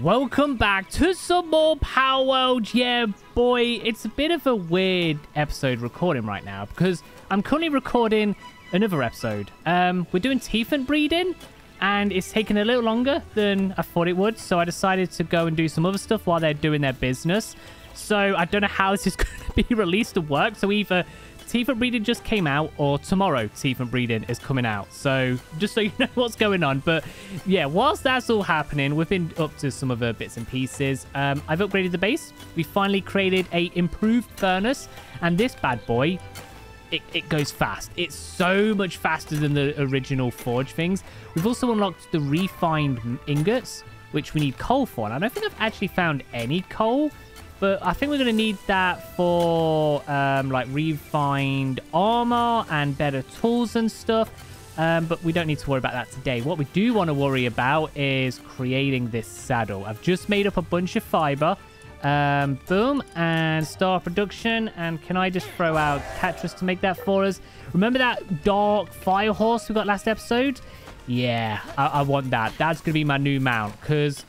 welcome back to some more Power World. Yeah, boy, it's a bit of a weird episode recording right now because I'm currently recording another episode. We're doing teethant breeding and it's taking a little longer than I thought it would, so I decided to go and do some other stuff while they're doing their business. So I don't know how this is going to be released to work. So either teethant breeding just came out, or tomorrow teethant breeding is coming out, so just so you know what's going on. But yeah, whilst that's all happening, we've been up to some other bits and pieces. I've upgraded the base. We finally created a improved furnace, and this bad boy, it goes fast. It's so much faster than the original forge things. We've also unlocked the refined ingots, which we need coal for, and I don't think I've actually found any coal. But I think we're going to need that for, like, refined armor and better tools and stuff. But we don't need to worry about that today. What we do want to worry about is creating this saddle. I've just made up a bunch of fiber. Boom. And start production. And can I just throw out Tetris to make that for us? Remember that dark fire horse we got last episode? Yeah, I want that. That's going to be my new mount. Because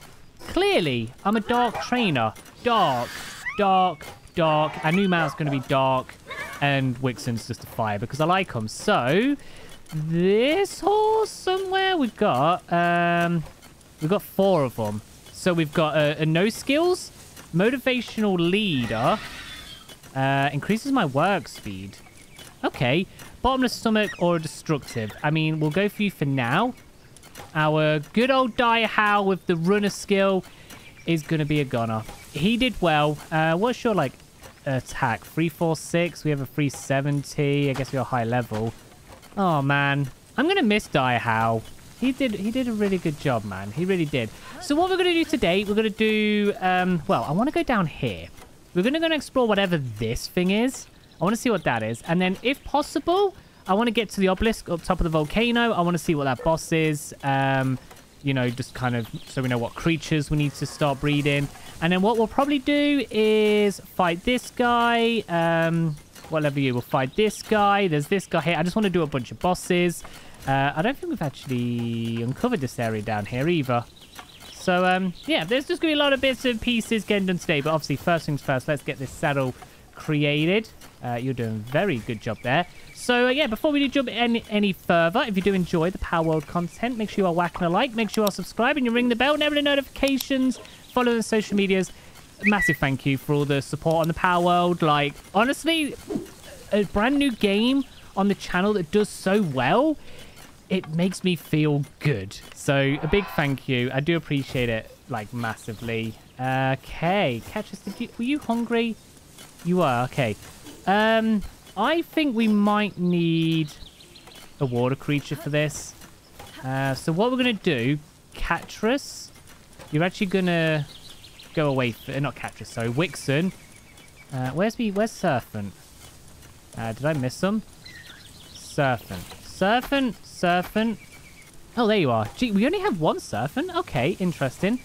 clearly, I'm a dark trainer. Dark, dark, dark. Our new mount's going to be dark, and Wixen's just a fire because I like them. So this horse somewhere we've got four of them. So we've got a no skills, motivational leader, increases my work speed. Okay, bottomless stomach or a destructive. I mean, we'll go for you for now. Our good old Dai Hao with the runner skill is going to be a gunner. He did well. What's your, like, attack? 346. We have a 370. I guess we're high level. Oh, man. I'm going to miss Dai Hao. He did a really good job, man. He really did. So what we're going to do today, we're going to do... well, I want to go down here. We're going to go and explore whatever this thing is. I want to see what that is. And then, if possible, I want to get to the obelisk up top of the volcano. I want to see what that boss is. You know, just kind of so we know what creatures we need to start breeding. And then what we'll probably do is fight this guy. Whatever you will fight this guy. There's this guy here. I just want to do a bunch of bosses. I don't think we've actually uncovered this area down here either. So, yeah, there's just going to be a lot of bits and pieces getting done today. But obviously, first things first, let's get this saddle created. You're doing a very good job there. So, yeah, before we do jump any further, if you do enjoy the Power World content, make sure you are whacking a like, make sure you are subscribing, you ring the bell, never the notifications, follow the social medias. Massive thank you for all the support on the Power World. Like, honestly, a brand new game on the channel that does so well, it makes me feel good. So, a big thank you. I do appreciate it, like, massively. Okay, Catch us. Were you hungry? You are, okay. I think we might need a water creature for this. So what we're going to do, Catris, you're actually going to go away. Not Catris, sorry, Wixen. Where's Serpent? Did I miss them? Serpent. Oh, there you are. Gee, we only have one Serpent. Okay, interesting.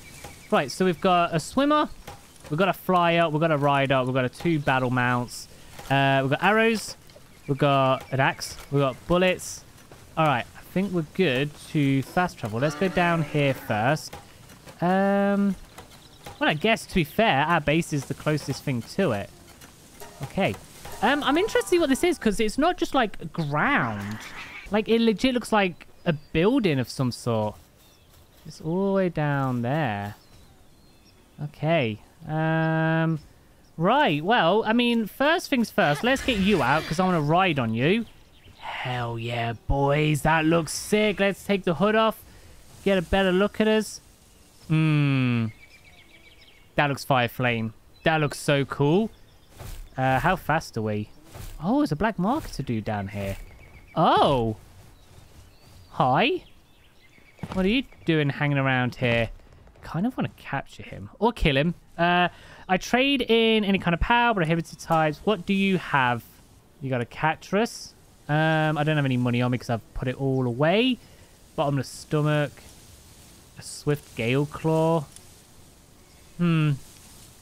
Right, so we've got a swimmer. We've got a flyer. We've got a rider. We've got a two battle mounts. We've got arrows, we've got an axe, we've got bullets. Alright, I think we're good to fast travel. Let's go down here first. Well, I guess, to be fair, our base is the closest thing to it. Okay. I'm interested to see what this is, because it's not just, like, ground. Like, it legit looks like a building of some sort. It's all the way down there. Okay. Right, well, I mean, first things first, let's get you out, because I want to ride on you. Hell yeah, boys, that looks sick. Let's take the hood off, get a better look at us. That looks fire flame. That looks so cool. How fast are we? Oh, there's a black market to do down here. Oh. Hi. What are you doing hanging around here? Kind of want to capture him, or kill him. I trade in any kind of power, prohibited types. What do you have? You got a Catris. I don't have any money on me because I've put it all away. Bottomless stomach. A swift gale claw. I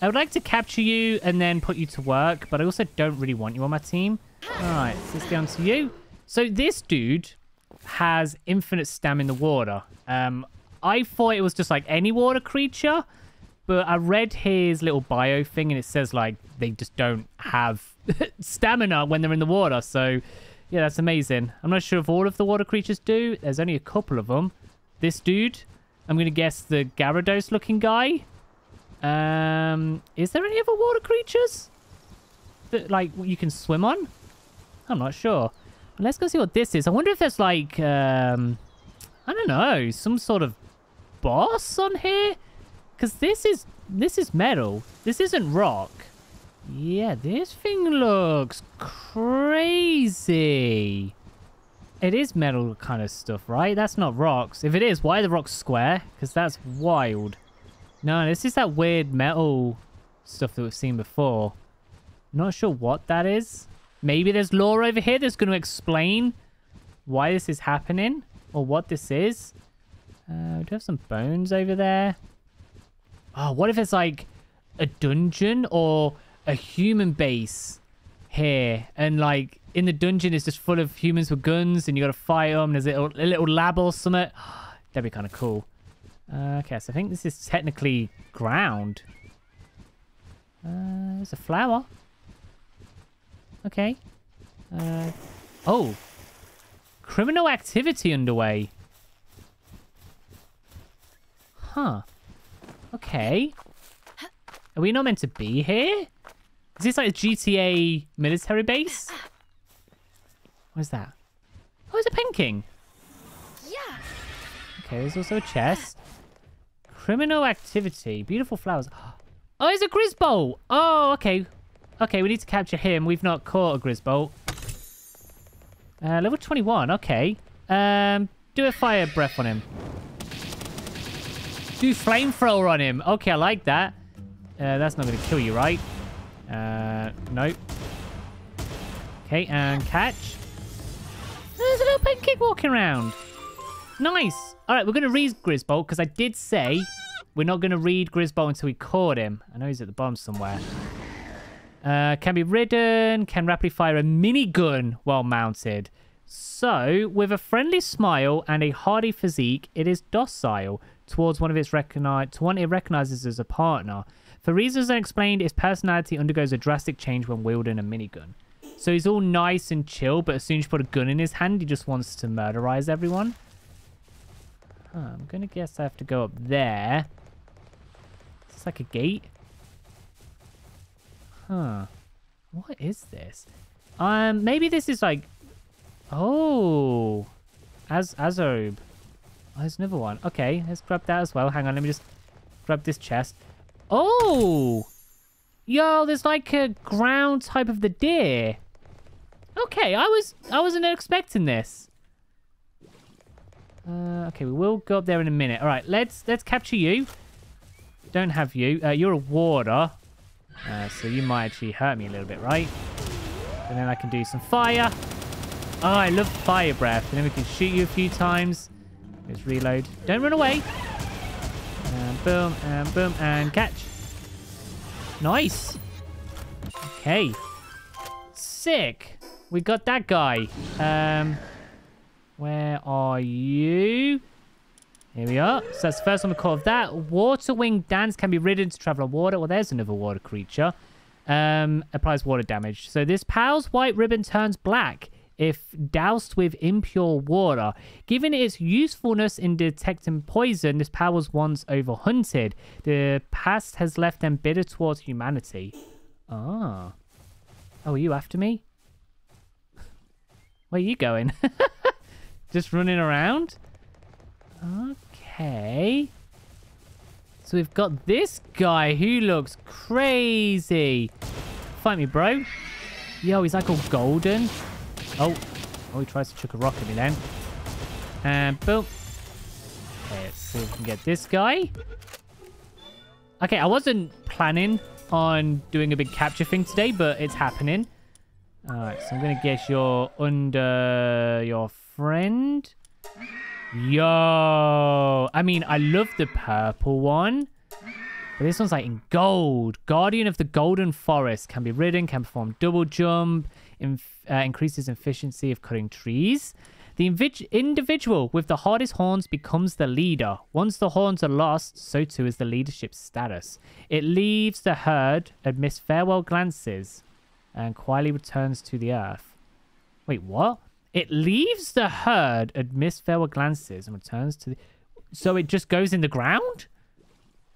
would like to capture you and then put you to work, but I also don't really want you on my team. Alright, so it's down to you. So this dude has infinite stam in the water. I thought it was just like any water creature. But I read his little bio thing, and it says, like, they just don't have stamina when they're in the water. So, yeah, that's amazing. I'm not sure if all of the water creatures do. There's only a couple of them. This dude, I'm going to guess the Gyarados-looking guy. Is there any other water creatures that, like, you can swim on? I'm not sure. But let's go see what this is. I wonder if there's, like, I don't know, some sort of boss on here? Because this is metal. This isn't rock. Yeah, this thing looks crazy. It is metal kind of stuff, right? That's not rocks. If it is, why are the rocks square? Because that's wild. No, this is that weird metal stuff that we've seen before. Not sure what that is. Maybe there's lore over here that's going to explain why this is happening or what this is. We do have some bones over there. Oh, what if it's like a dungeon or a human base here? And like in the dungeon, it's just full of humans with guns and you got to fight them. There's a little lab or something. That'd be kind of cool. Okay, so I think this is technically ground. There's a flower. Okay. Oh. Criminal activity underway. Huh. Okay. Are we not meant to be here? Is this like a GTA military base? What is that? Oh, it's a painting. Yeah. Okay, there's also a chest. Criminal activity. Beautiful flowers. Oh, it's a Grizzbolt. Oh, okay. Okay, we need to capture him. We've not caught a Grizzbolt. Level 21. Okay. Do a fire breath on him. Do flamethrower on him. Okay, I like that. That's not going to kill you, right? Nope. Okay, and catch. There's a little pancake walking around. Nice. All right, we're going to read Grizzbolt because I did say we're not going to read Grizzbolt until we caught him. I know he's at the bottom somewhere. Can be ridden. Can rapidly fire a minigun while mounted. So, with a friendly smile and a hardy physique, it is docile towards one it recognizes as a partner. For reasons unexplained, its personality undergoes a drastic change when wielding a minigun. So he's all nice and chill, but as soon as you put a gun in his hand, he just wants to murderize everyone. Huh, I'm going to guess I have to go up there. Is this like a gate? Huh. What is this? Maybe this is like... Oh. Azob. Oh, there's another one. Okay, let's grab that as well. Hang on, let me just grab this chest. Oh! Yo, there's like a ground type of the deer. Okay, I wasn't expecting this. Okay, we will go up there in a minute. All right, let's capture you. Don't have you. You're a warder. So you might actually hurt me a little bit, right? And then I can do some fire. Oh, I love fire breath. And then we can shoot you a few times. Let's reload. Don't run away. And boom, and boom, and catch. Nice. Okay. Sick. We got that guy. Where are you? Here we are. So that's the first one we caught of that. Water wing dance can be ridden to travel on water. Well, there's another water creature. Applies water damage. So this pal's white ribbon turns black if doused with impure water. Given its usefulness in detecting poison, this power was once overhunted. The past has left them bitter towards humanity. Ah. Oh, are you after me? Where are you going? Just running around? Okay. So we've got this guy who looks crazy. Fight me, bro. Yo, he's like all golden. Oh, he tries to chuck a rock at me then. And boom. Okay, let's see if we can get this guy. Okay, I wasn't planning on doing a big capture thing today, but it's happening. Alright, so I'm going to guess you're under your friend. Yo! I mean, I love the purple one. But this one's like in gold. Guardian of the Golden Forest. Can be ridden, can perform double jump. Increases efficiency of cutting trees. The individual with the hardest horns becomes the leader. Once the horns are lost, so too is the leadership status. It leaves the herd amidst farewell glances and quietly returns to the earth. Wait, what? It leaves the herd amidst farewell glances and returns to the... So it just goes in the ground?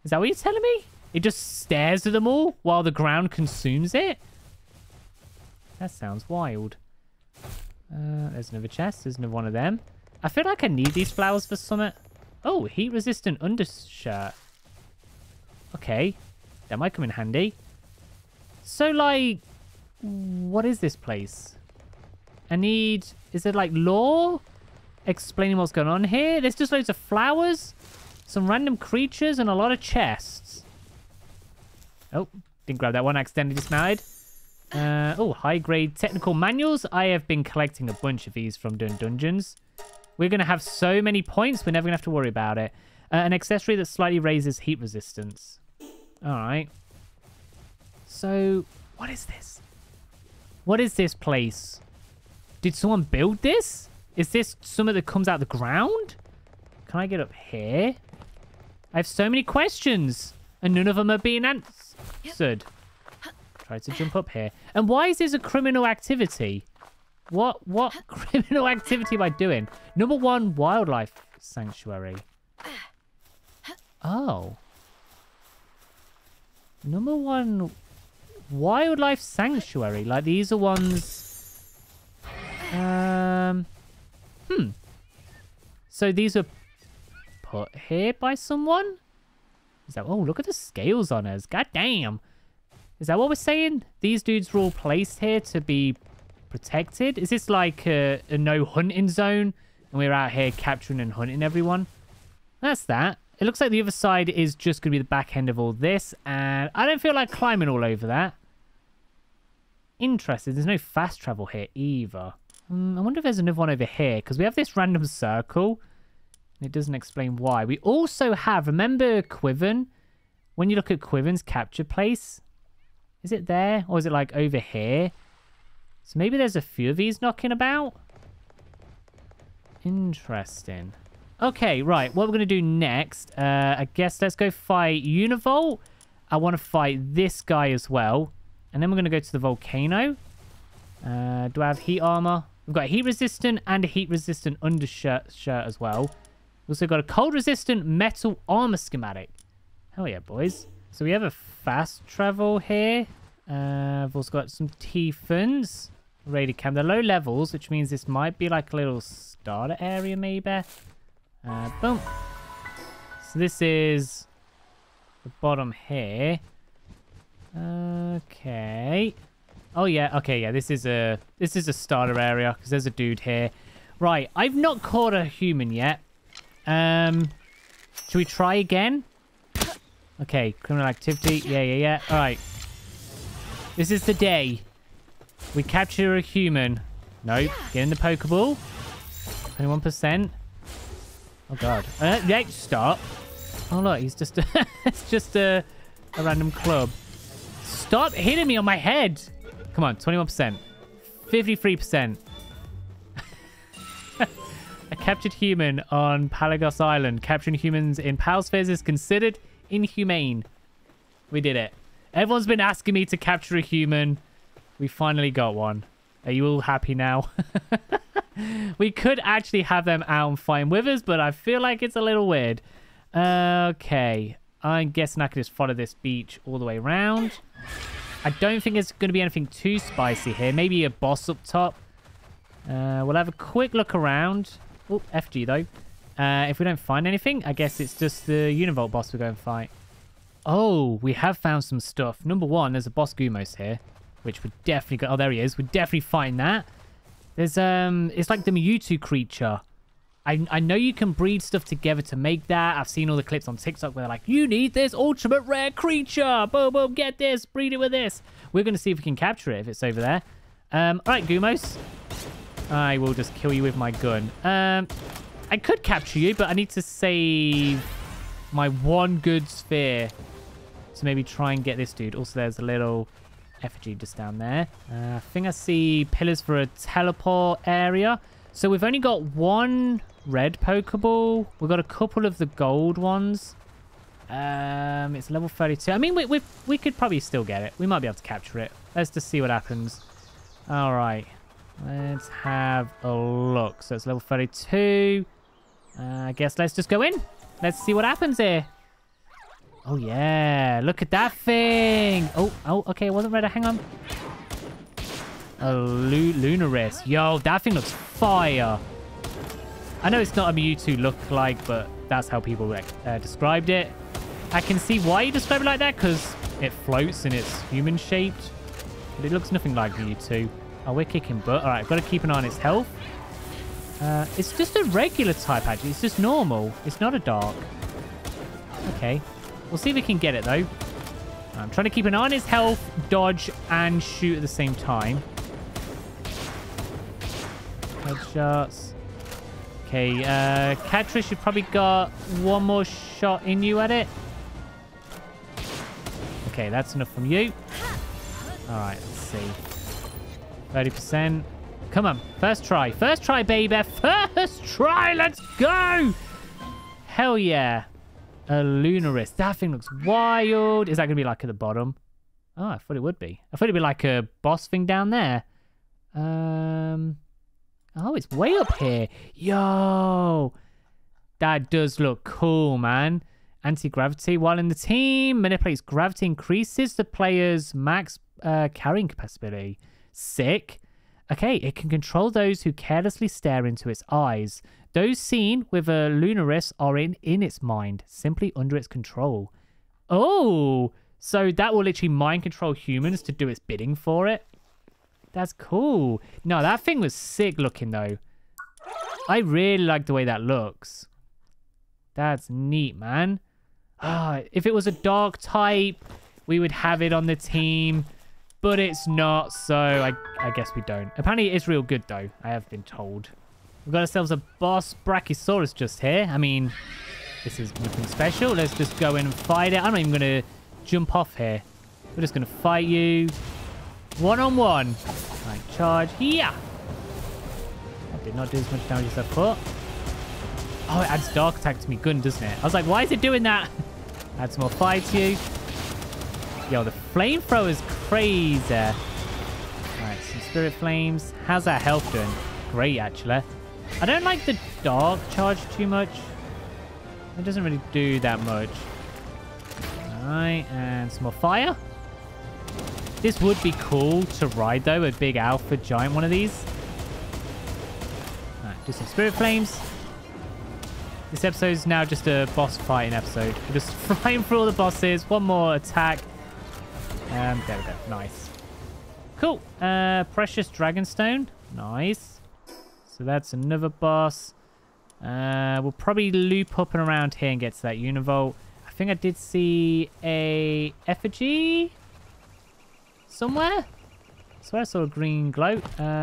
Is that what you're telling me? It just stares at them all while the ground consumes it? That sounds wild. There's another chest. There's another one of them. I feel like I need these flowers for summit. Oh, heat-resistant undershirt. Okay. That might come in handy. So, like... What is this place? I need... Is it, like, lore? Explaining what's going on here? There's just loads of flowers. Some random creatures and a lot of chests. Oh, didn't grab that one. I accidentally dismounted. Oh, high-grade technical manuals. I have been collecting a bunch of these from doing dungeons. We're going to have so many points, we're never going to have to worry about it. An accessory that slightly raises heat resistance. All right. So, what is this? What is this place? Did someone build this? Is this something that comes out of the ground? Can I get up here? I have so many questions, and none of them are being answered. Try to jump up here. And why is this a criminal activity? What criminal activity am I doing? Number one, wildlife sanctuary. Oh. Number one, wildlife sanctuary. Like, these are ones... So these are put here by someone? Is that... Oh, look at the scales on us. God damn. Is that what we're saying? These dudes were all placed here to be protected? Is this like a no hunting zone? And we're out here capturing and hunting everyone? That's that. It looks like the other side is just going to be the back end of all this. And I don't feel like climbing all over that. Interesting. There's no fast travel here either. I wonder if there's another one over here. Because we have this random circle. And it doesn't explain why. We also have... Remember Quiven? When you look at Quiven's capture place... Is it there? Or is it like over here? So maybe there's a few of these knocking about? Interesting. Okay, right. What we're going to do next, I guess let's go fight Univolt. I want to fight this guy as well. And then we're going to go to the volcano. Do I have heat armor? We've got heat resistant and a heat resistant undershirt as well. We've also got a cold resistant metal armor schematic. Hell yeah, boys. So we have a fast travel here. I've also got some T-Funs. Raided camp. They're low levels, which means this might be like a little starter area maybe. Boom. So this is the bottom here. Okay. Oh yeah, okay, yeah. This is a starter area because there's a dude here. Right, I've not caught a human yet. Should we try again? Okay, criminal activity. Yeah. All right. This is the day. We capture a human. Nope. Get in the Pokeball. 21%. Oh, God. Yeah, stop. Oh, look. He's just... it's just a random club. Stop hitting me on my head. Come on. 21%. 53%. A captured human on Palagos Island. Capturing humans in Palspheres is considered... inhumane. We did it. Everyone's been asking me to capture a human. We finally got one. Are you all happy now? We could actually have them out and fight with us, but I feel like it's a little weird. Okay. I'm guessing I could just follow this beach all the way around. I don't think it's going to be anything too spicy here. Maybe a boss up top. We'll have a quick look around. Oh, FG though. If we don't find anything, I guess it's just the Univolt boss we're going to fight. Oh, we have found some stuff. Number one, there's a boss Gumoss here, which we're definitely going... Oh, there he is. We're definitely fighting that. There's, it's like the Mewtwo creature. I know you can breed stuff together to make that. I've seen all the clips on TikTok where they're like, you need this ultimate rare creature. Boom, boom, get this. Breed it with this. We're going to see if we can capture it if it's over there. All right, Gumoss. I will just kill you with my gun. I could capture you, but I need to save my one good sphere to maybe try and get this dude. Also, there's a little effigy just down there. I think I see pillars for a teleport area. So we've only got one red Pokeball. We've got a couple of the gold ones. It's level 32. I mean, we could probably still get it. We might be able to capture it. Let's just see what happens. All right. Let's have a look. So it's level 32. I guess let's just go in. Let's see what happens here. Oh, yeah. Look at that thing. Oh, okay. It wasn't ready. Hang on. A Lunaris. Yo, that thing looks fire. I know it's not a Mewtwo lookalike, but that's how people described it. I can see why you describe it like that, because it floats and it's human-shaped. But it looks nothing like Mewtwo. Oh, we're kicking butt. All right, I've got to keep an eye on its health. It's just a regular type, actually. It's just normal. It's not a dark. Okay. We'll see if we can get it, though. I'm trying to keep an eye on its health, dodge, and shoot at the same time. Headshots. Okay, Catrice, you've probably got one more shot in you at it. Okay, that's enough from you. All right, let's see. 30%. Come on. First try. First try, baby. First try. Let's go. Hell yeah. A Lunaris. That thing looks wild. Is that going to be like at the bottom? Oh, I thought it would be. I thought it'd be like a boss thing down there. Oh, it's way up here. Yo. That does look cool, man. Anti-gravity. While in the team, manipulates gravity, increases the player's max carrying capacity. Sick. Okay, it can control those who carelessly stare into its eyes. Those seen with a Lunaris are in its mind, simply under its control. Oh, so that will literally mind control humans to do its bidding for it. That's cool. No, that thing was sick looking though. I really like the way that looks. That's neat, man. Ah, if it was a dark type, we would have it on the team. But it's not, so I guess we don't. Apparently, it's real good, though. I have been told. We've got ourselves a boss Brachiosaurus just here. I mean, this is nothing special. Let's just go in and fight it. I'm not even going to jump off here. We're just going to fight you. One-on-one. Right, charge. Yeah. That did not do as much damage as I thought. Oh, it adds dark attack to me gun, doesn't it? I was like, why is it doing that? Add some more fire to you. Yo, the flamethrower is crazy. Alright, some spirit flames. How's that health doing? Great, actually. I don't like the dark charge too much. It doesn't really do that much. Alright, and some more fire. This would be cool to ride, though, a big alpha giant one of these. Alright, do some spirit flames. This episode is now just a boss fighting episode. We're just flying through all the bosses. One more attack. There we go. Nice. Cool. Precious Dragonstone. Nice. So that's another boss. We'll probably loop up and around here and get to that Univolt. I think I did see a effigy somewhere. I swear I saw a green glow.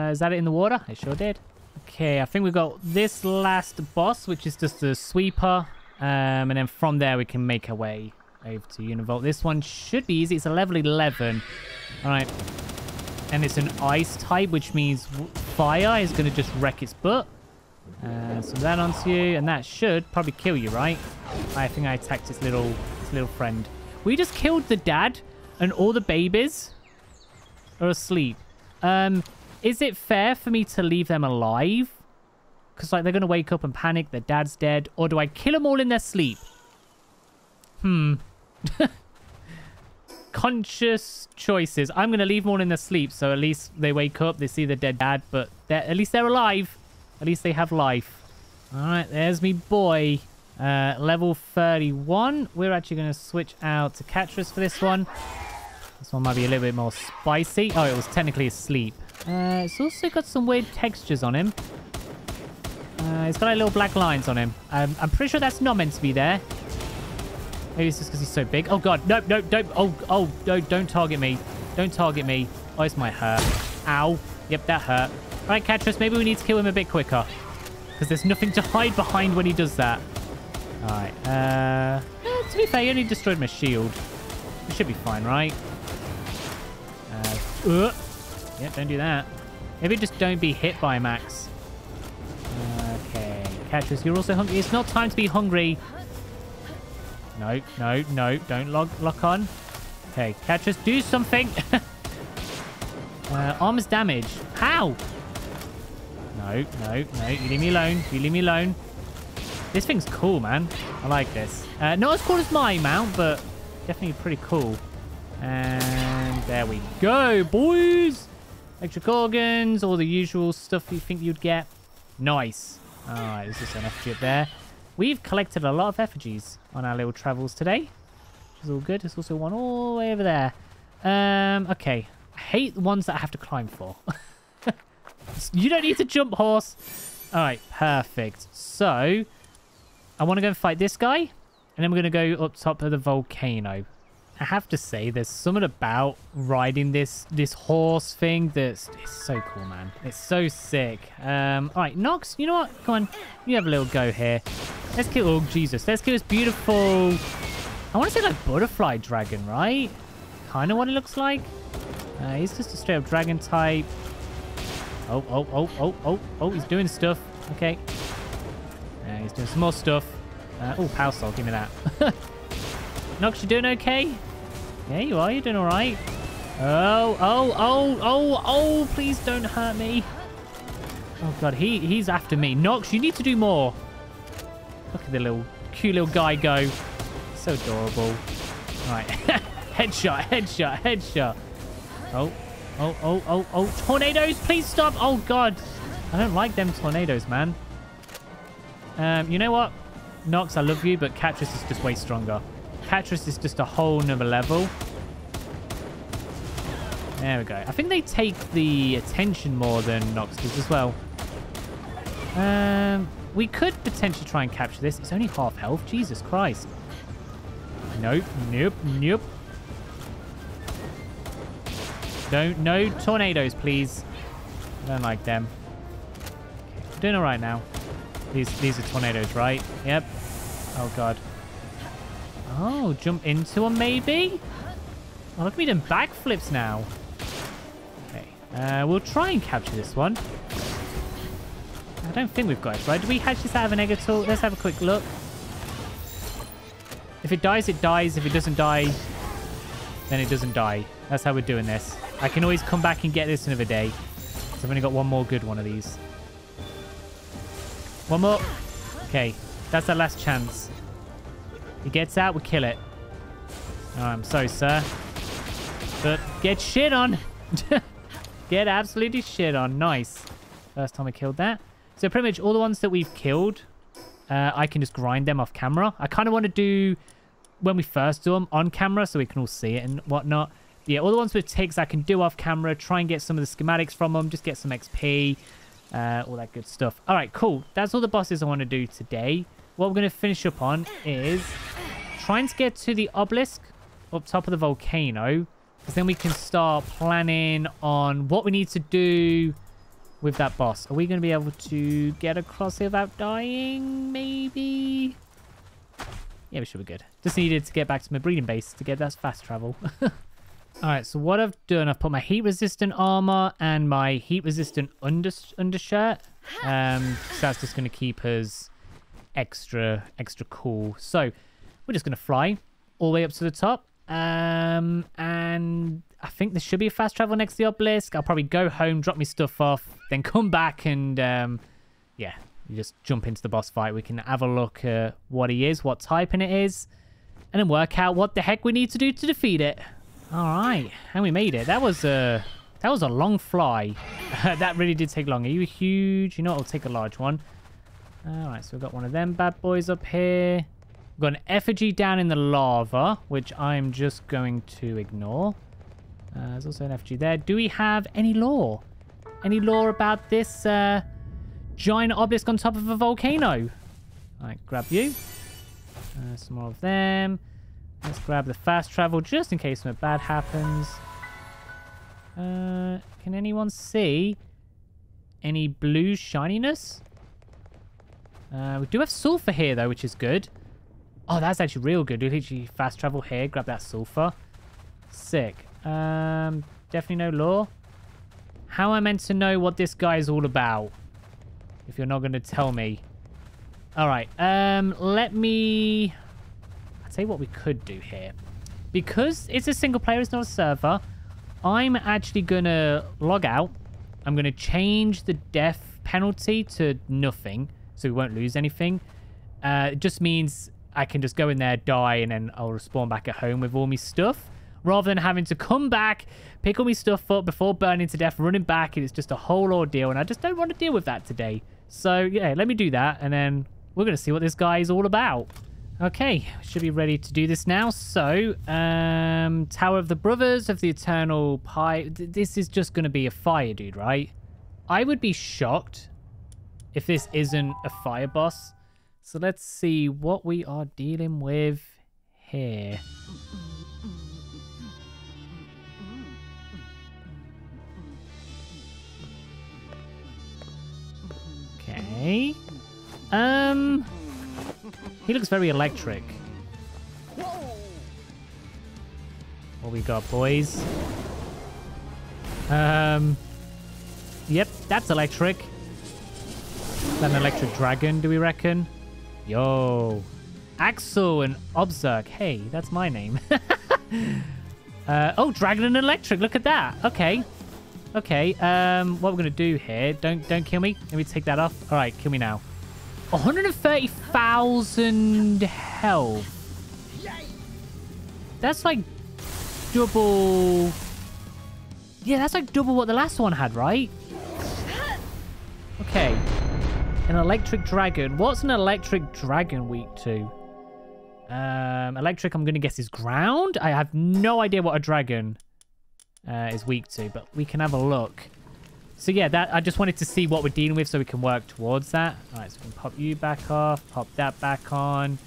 Is that it in the water? It sure did. Okay, I think we've got this last boss, which is just a sweeper. And then from there we can make our way over to Univolt. This one should be easy. It's a level 11. All right. And it's an ice type, which means fire is going to just wreck its butt. So that onto you. And that should probably kill you, right? I think I attacked its little friend. We just killed the dad and all the babies are asleep. Is it fair for me to leave them alive? Because like they're going to wake up and panic. Their dad's dead. Or do I kill them all in their sleep? Conscious choices. I'm going to leave them all in their sleep, so at least they wake up, they see the dead dad, but at least they're alive. At least they have life. All right, there's me boy. Level 31. We're actually going to switch out to Catrice for this one. This one might be a little bit more spicy. Oh, it was technically asleep. It's also got some weird textures on him. It's got like little black lines on him. I'm pretty sure that's not meant to be there. Maybe it's just because he's so big. Oh, God. Nope, nope, nope. Oh, no, don't target me. Don't target me. Oh, this might hurt. Ow. Yep, that hurt. All right, Catrice, maybe we need to kill him a bit quicker. Because there's nothing to hide behind when he does that. All right. To be fair, he only destroyed my shield. It should be fine, right? Yep, don't do that. Maybe just don't be hit by Max. Tetris. You're also hungry. It's not time to be hungry. No, no, no. Don't lock on. Okay, Tetris, do something. Armor's damage. How? No, no, no. You leave me alone. You leave me alone. This thing's cool, man. I like this. Not as cool as my mount, but definitely pretty cool. And there we go, boys. Electric organs, all the usual stuff you think you'd get. Nice. All right, there's just an effigy up there. We've collected a lot of effigies on our little travels today, which is all good. There's also one all the way over there. Okay. I hate the ones that I have to climb for. You don't need to jump, horse. All right, perfect. So I want to go and fight this guy, and then we're going to go up top of the volcano. I have to say, there's something about riding this horse thing that's it's so cool, man. It's so sick. All right, Nox, you know what? Come on, you have a little go here. Let's kill, oh, Jesus. Let's kill this beautiful, I want to say like butterfly dragon, right? Kind of what it looks like. He's just a straight up dragon type. Oh, oh, oh, oh, oh, oh, he's doing stuff. Okay. He's doing some more stuff. Oh, Power Soul, give me that. Nox, you doing okay? Yeah, you are. You're doing all right. Oh, oh, oh, oh, oh, please don't hurt me. Oh, God, he's after me. Nox, you need to do more. Look at the little cute little guy go. So adorable. All right. Headshot, headshot, headshot. Oh, oh, oh, oh, oh. Tornadoes, please stop. Oh, God. I don't like them tornadoes, man. You know what? Nox, I love you, but Catris is just way stronger. Tetris is just a whole nother level. There we go. I think they take the attention more than Nox does as well. We could potentially try and capture this. It's only half health. Jesus Christ. Nope, nope, nope. Don't, no tornadoes, please. I don't like them. Okay, we're doing all right now. These are tornadoes, right? Yep. Oh, God. Oh, jump into them, maybe? Oh, look at me doing backflips now. Okay, we'll try and capture this one. I don't think we've got it, right? Do we hatch this out of an egg at all? Let's have a quick look. If it dies, it dies. If it doesn't die, then it doesn't die. That's how we're doing this. I can always come back and get this another day. So I've only got one more good one of these. One more. Okay, that's our last chance. He gets out, we kill it. Oh, I'm sorry, sir. But get shit on. Get absolutely shit on. Nice. First time I killed that. So pretty much all the ones that we've killed, I can just grind them off camera. I kind of want to do when we first do them on camera so we can all see it and whatnot. Yeah, all the ones with ticks I can do off camera. Try and get some of the schematics from them. Just get some XP. All that good stuff. All right, cool. That's all the bosses I want to do today. What we're going to finish up on is trying to get to the obelisk up top of the volcano, because then we can start planning on what we need to do with that boss. Are we going to be able to get across here without dying? Maybe? Yeah, we should be good. Just needed to get back to my breeding base to get that fast travel. Alright, so what I've done, I've put my heat-resistant armor and my heat-resistant undershirt. So that's just going to keep us extra cool. So we're just gonna fly all the way up to the top, and I think there should be a fast travel next to the obelisk. I'll probably go home, drop my stuff off, then come back and yeah, you just jump into the boss fight. We can have a look at what he is, what type and it is, and then work out what the heck we need to do to defeat it. All right, and we made it. That was a long fly. That really did take long. Are you huge? You know what, I'll take a large one. All right, so we've got one of them bad boys up here. We've got an effigy down in the lava, which I'm just going to ignore. There's also an effigy there. Do we have any lore? Any lore about this giant obelisk on top of a volcano? All right, grab you. Some more of them. Let's grab the fast travel just in case something bad happens. Can anyone see any blue shininess? We do have sulfur here, though, which is good. Oh, that's actually real good. We literally fast travel here, grab that sulfur. Sick. Definitely no lore. How am I meant to know what this guy is all about if you're not going to tell me? All right. Let me... I'll tell you what we could do here. Because it's a single player, it's not a server, I'm actually going to log out. I'm going to change the death penalty to nothing, so we won't lose anything. It just means I can just go in there, die, and then I'll respawn back at home with all my stuff, rather than having to come back, pick all my stuff up before burning to death, running back, and it's just a whole ordeal, and I just don't want to deal with that today. So, yeah, let me do that, and then we're going to see what this guy is all about. Okay, should be ready to do this now. So, Tower of the Brothers of the Eternal Pi. This is just going to be a fire dude, right? I would be shocked if this isn't a fire boss. So let's see what we are dealing with here. Okay. He looks very electric. What we got, boys? Yep, that's electric. Is that an electric dragon, do we reckon? Yo. Axel and Obserk. Hey, that's my name. Oh, dragon and electric. Look at that. Okay. Okay. What we're going to do here. Don't kill me. Let me take that off. All right, kill me now. 130,000 health. That's like double... Yeah, that's like double what the last one had, right? Okay. An electric dragon. What's an electric dragon weak to? Electric, I'm going to guess, is ground. I have no idea what a dragon is weak to, but we can have a look. So, yeah, that I just wanted to see what we're dealing with so we can work towards that. All right, so we can pop you back off. Pop that back on.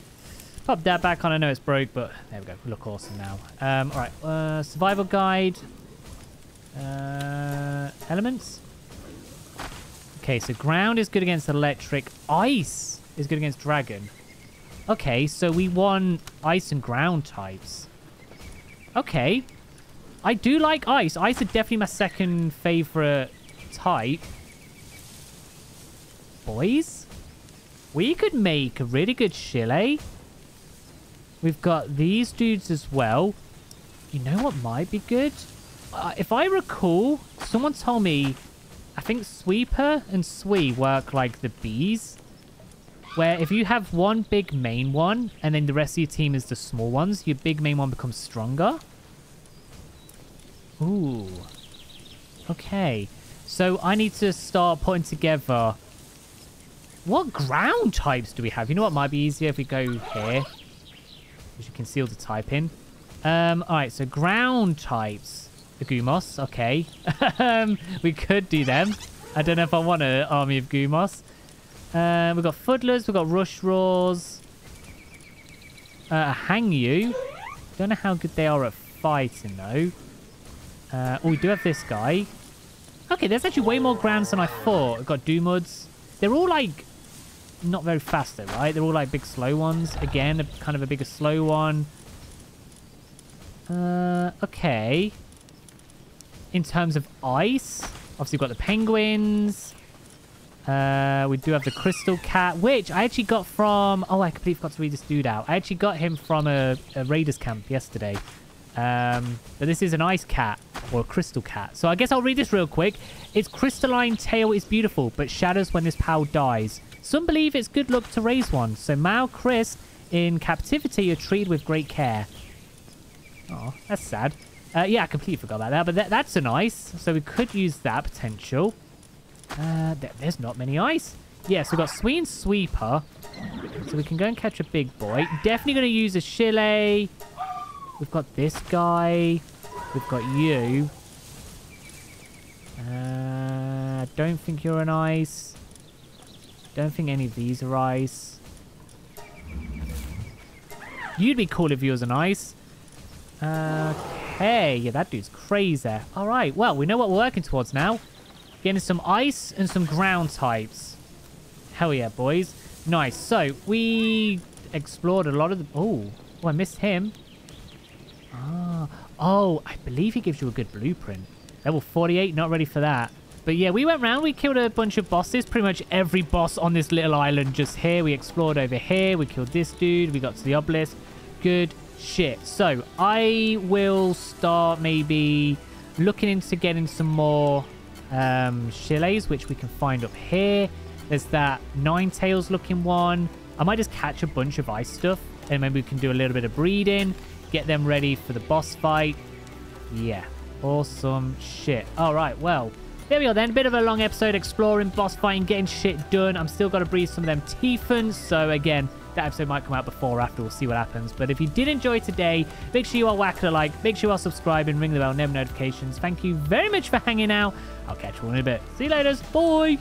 Pop that back on. I know it's broke, but there we go. We look awesome now. All right, survival guide. Elements. Okay, so ground is good against electric. Ice is good against dragon. Okay, so we won ice and ground types. Okay. I do like ice. Ice is definitely my second favorite... type. Boys, we could make a really good Shillelagh. We've got these dudes as well. You know what might be good? If I recall, someone told me, I think Sweeper and Swee work like the bees, where if you have one big main one and then the rest of your team is the small ones, your big main one becomes stronger. Ooh. Okay. So I need to start putting together... What ground types do we have? You know what might be easier if we go here? We should conceal the type in. Alright, so ground types. The Gumoss, okay. We could do them. I don't know if I want an army of Gumoss. We've got Fuddlers, we've got Rushroars. Hangyu. Don't know how good they are at fighting, though. Oh, we do have this guy. Okay, there's actually way more grounds than I thought. We've got Doomuds. They're all, like, not very fast, though, right? They're all, like, big slow ones. Again, kind of a bigger slow one. Okay. In terms of ice, obviously we've got the penguins. We do have the crystal cat, which I actually got from... Oh, I completely forgot to read this dude out. I actually got him from a raiders camp yesterday. But this is an ice cat or a crystal cat. So I guess I'll read this real quick. Its crystalline tail is beautiful, but shatters when this pal dies. Some believe it's good luck to raise one. So male Chris in captivity are treated with great care. Oh, that's sad. Yeah, I completely forgot about that. But that's an ice. So we could use that potential. There's not many ice. Yeah, so we've got Swee and Sweeper. So we can go and catch a big boy. Definitely going to use a Shillelagh. We've got this guy. We've got you. I don't think you're an ice. Don't think any of these are ice. You'd be cool if you was an ice. Okay. Yeah, that dude's crazy. All right. Well, we know what we're working towards now. Getting some ice and some ground types. Hell yeah, boys. Nice. So, we explored a lot of the... Oh, I missed him. Oh, I believe he gives you a good blueprint. Level 48, not ready for that. But yeah, we went round, we killed a bunch of bosses, pretty much every boss on this little island just here. We explored over here, we killed this dude, we got to the obelisk. Good shit. So I will start maybe looking into getting some more shillelaghs, which we can find up here. There's that Ninetales looking one. I might just catch a bunch of ice stuff and maybe we can do a little bit of breeding, get them ready for the boss fight. Yeah, awesome shit. All right, well, there we are then. Bit of a long episode exploring, boss fighting, getting shit done. I'm still got to breed some of them Tiefens, so again, that episode might come out before or after. We'll see what happens. But if you did enjoy today, make sure you are whacking a like, make sure you are subscribing, ring the bell, never notifications. Thank you very much for hanging out. I'll catch you all in a bit. See you later. Bye.